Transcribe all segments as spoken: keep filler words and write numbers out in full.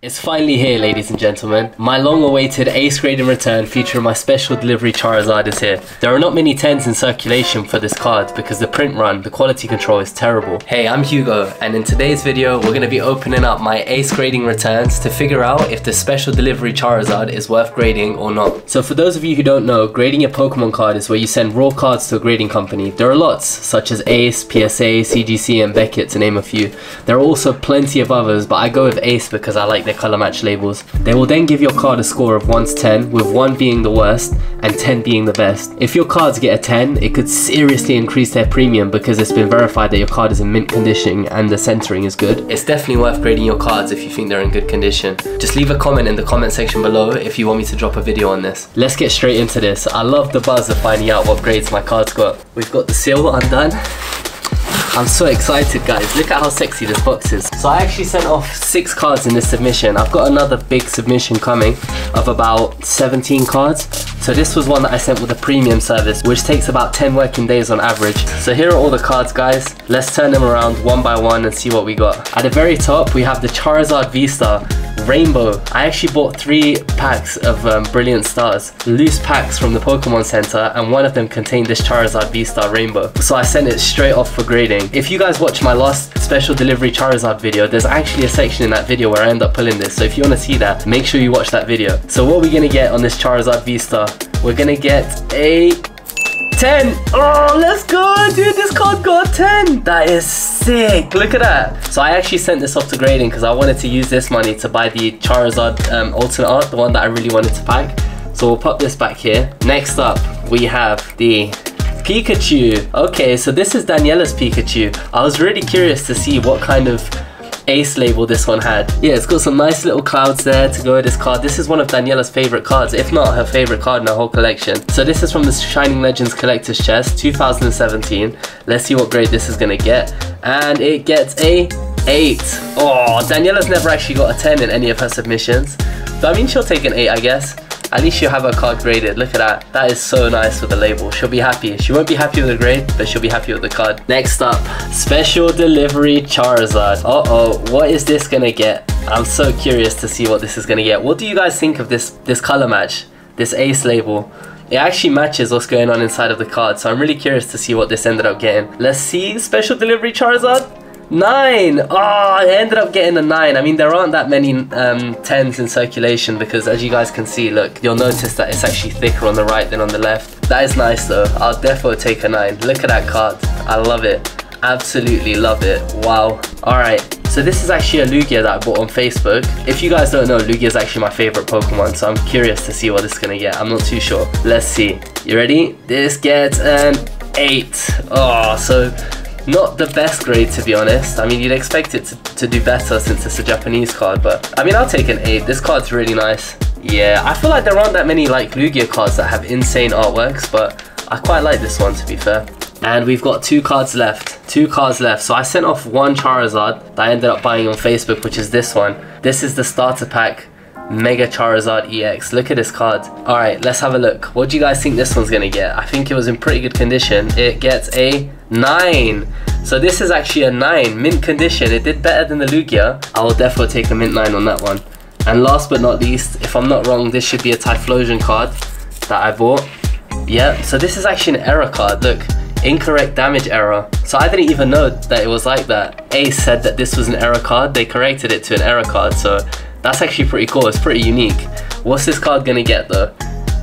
It's finally here, ladies and gentlemen. My long-awaited Ace Grading return featuring my Special Delivery Charizard is here. There are not many tens in circulation for this card because the print run, the quality control is terrible. Hey, I'm Hugo, and in today's video, we're going to be opening up my Ace Grading returns to figure out if the Special Delivery Charizard is worth grading or not. So for those of you who don't know, grading a Pokemon card is where you send raw cards to a grading company. There are lots, such as Ace, P S A, C G C, and Beckett, to name a few. There are also plenty of others, but I go with Ace because I like their color match labels. They will then give your card a score of one to ten, with one being the worst and ten being the best. If your cards get a ten, it could seriously increase their premium because it's been verified that your card is in mint condition and the centering is good. It's definitely worth grading your cards if you think they're in good condition. Just leave a comment in the comment section below if you want me to drop a video on this. Let's get straight into this. I love the buzz of finding out what grades my cards got. We've got the seal undone. I'm so excited, guys. Look at how sexy this box is. So I actually sent off six cards in this submission. I've got another big submission coming of about seventeen cards. So this was one that I sent with a premium service, which takes about ten working days on average. So here are all the cards, guys. Let's turn them around one by one and see what we got. At the very top, we have the Charizard V-Star Rainbow. I actually bought three packs of um, Brilliant Stars, loose packs from the Pokemon Center, and one of them contained this Charizard V-Star Rainbow. So I sent it straight off for grading. If you guys watch my last Special Delivery Charizard video, there's actually a section in that video where I end up pulling this. So if you want to see that, make sure you watch that video. So what are we going to get on this Charizard V-Star? We're going to get a ten. Oh, let's go, dude. This card got ten. That is sick. Look at that. So I actually sent this off to grading because I wanted to use this money to buy the Charizard um, alternate art, the one that I really wanted to pack. So we'll pop this back here. Next up, we have the Pikachu. Okay, so this is Daniela's Pikachu. I was really curious to see what kind of Ace label this one had. Yeah, it's got some nice little clouds there to go with this card. This is one of Daniela's favorite cards, if not her favorite card in her whole collection. So this is from the Shining Legends Collector's Chest, two thousand seventeen. Let's see what grade this is gonna get. And it gets a eight. Oh, Daniela's never actually got a ten in any of her submissions. But I mean, she'll take an eight, I guess. At least she'll have her card graded. Look at that. That is so nice with the label. She'll be happy. She won't be happy with the grade, but she'll be happy with the card. Next up, Special Delivery Charizard. Uh-oh, what is this gonna get? I'm so curious to see what this is gonna get. What do you guys think of this, this color match? This Ace label? It actually matches what's going on inside of the card, so I'm really curious to see what this ended up getting. Let's see, Special Delivery Charizard. Nine! Oh, I ended up getting a nine. I mean, there aren't that many um, tens in circulation because, as you guys can see, look, you'll notice that it's actually thicker on the right than on the left. That is nice, though. I'll definitely take a nine. Look at that card. I love it. Absolutely love it. Wow. All right. So this is actually a Lugia that I bought on Facebook. If you guys don't know, Lugia is actually my favorite Pokemon, so I'm curious to see what it's gonna get. I'm not too sure. Let's see. You ready? This gets an eight. Oh, so not the best grade, to be honest. I mean, you'd expect it to, to do better since it's a Japanese card, but I mean, I'll take an eight. This card's really nice. Yeah, I feel like there aren't that many like Lugia cards that have insane artworks, but I quite like this one, to be fair. And we've got two cards left. Two cards left. So I sent off one Charizard that I ended up buying on Facebook, which is this one. This is the starter pack Mega Charizard E X. Look at this card. All right, let's have a look. What do you guys think this one's gonna get? I think it was in pretty good condition. It gets a nine. So this is actually a nine, mint condition. It did better than the Lugia. I will definitely take a mint nine on that one. And last but not least, if I'm not wrong, this should be a Typhlosion card that I bought. Yeah, so this is actually an error card. Look, incorrect damage error. So I didn't even know that it was like that. Ace said that this was an error card. They corrected it to an error card, so that's actually pretty cool. It's pretty unique. What's this card gonna get, though?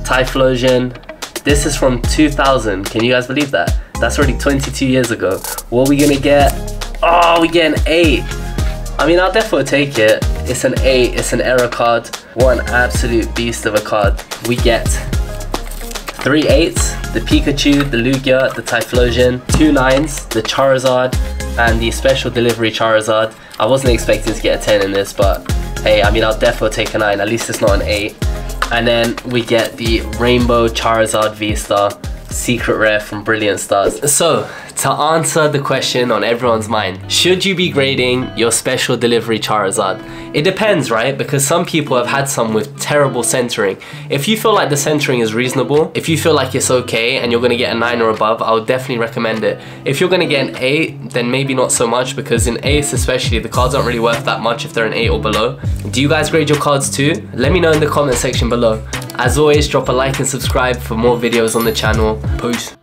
Typhlosion. This is from two thousand. Can you guys believe that? That's already twenty-two years ago. What are we gonna get? Oh, we get an eight. I mean, I'll definitely take it. It's an eight, it's an error card. What an absolute beast of a card. We get three eights, the Pikachu, the Lugia, the Typhlosion, two nines, the Charizard, and the Special Delivery Charizard. I wasn't expecting to get a ten in this, but hey, I mean, I'll definitely take a nine. At least it's not an eight. And then we get the Rainbow Charizard V-Star. secret rare from Brilliant Stars. So, to answer the question on everyone's mind, should you be grading your Special Delivery Charizard? It depends, right? Because some people have had some with terrible centering. If you feel like the centering is reasonable, if you feel like it's okay and you're gonna get a nine or above, I would definitely recommend it. If you're gonna get an eight, then maybe not so much, because in eights especially, the cards aren't really worth that much if they're an eight or below. Do you guys grade your cards too? Let me know in the comment section below. As always, drop a like and subscribe for more videos on the channel. Peace.